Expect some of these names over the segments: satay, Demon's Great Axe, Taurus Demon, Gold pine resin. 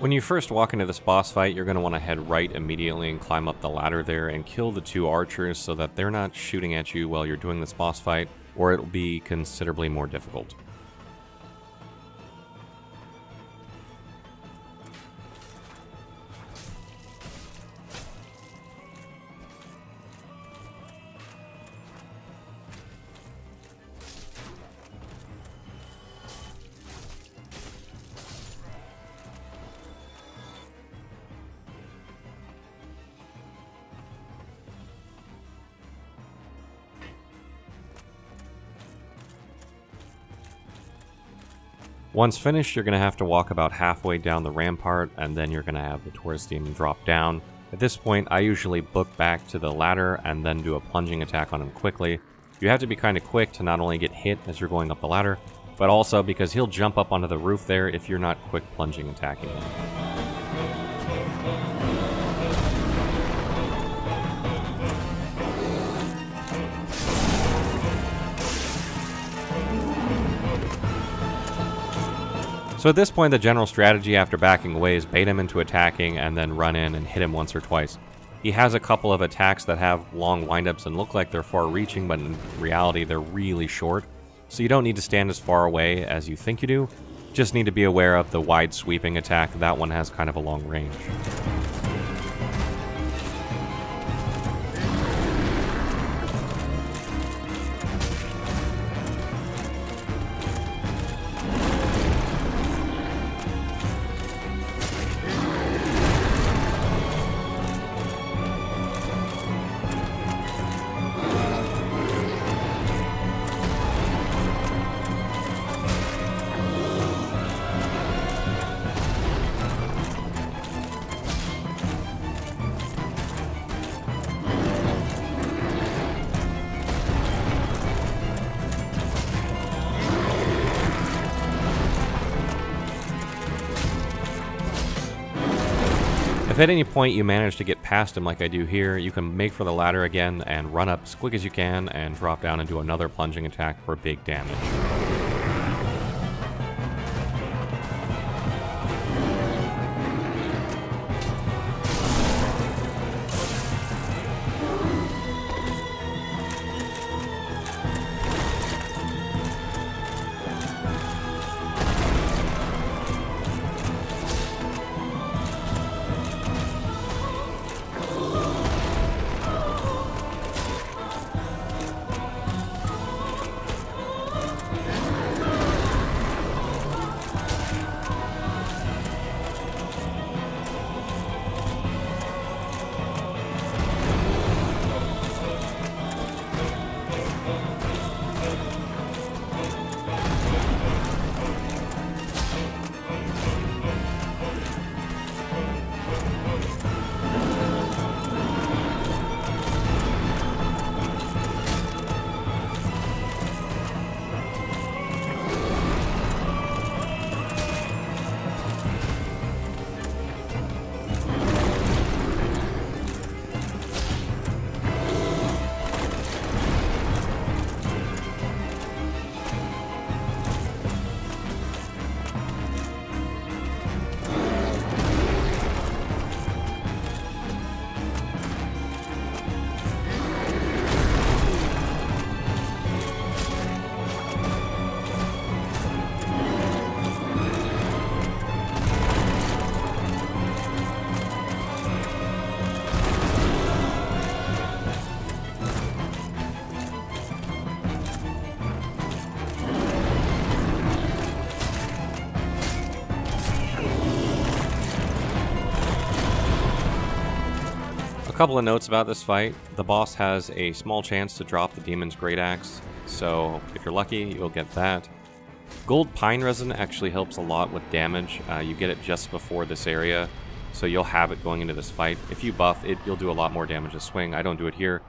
When you first walk into this boss fight, you're going to want to head right immediately and climb up the ladder there and kill the two archers so that they're not shooting at you while you're doing this boss fight, or it'll be considerably more difficult. Once finished, you're going to have to walk about halfway down the rampart, and then you're going to have the Taurus Demon drop down. At this point, I usually book back to the ladder and then do a plunging attack on him quickly. You have to be kind of quick to not only get hit as you're going up the ladder, but also because he'll jump up onto the roof there if you're not quick plunging attacking him. So at this point, the general strategy after backing away is bait him into attacking and then run in and hit him once or twice. He has a couple of attacks that have long windups and look like they're far-reaching, but in reality they're really short. So you don't need to stand as far away as you think you do. Just need to be aware of the wide sweeping attack. That one has kind of a long range. If at any point you manage to get past him like I do here, you can make for the ladder again and run up as quick as you can and drop down and do another plunging attack for big damage. A couple of notes about this fight. The boss has a small chance to drop the Demon's Great Axe, so if you're lucky, you'll get that. Gold pine resin actually helps a lot with damage. You get it just before this area, so you'll have it going into this fight. If you buff it, you'll do a lot more damage this swing. I don't do it here,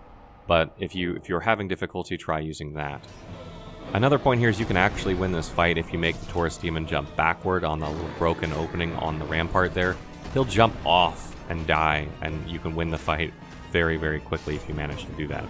but if you're having difficulty, try using that. Another point here is you can actually win this fight if you make the Taurus Demon jump backward on the little broken opening on the rampart there. He'll jump off and die, and you can win the fight very, very quickly if you manage to do that.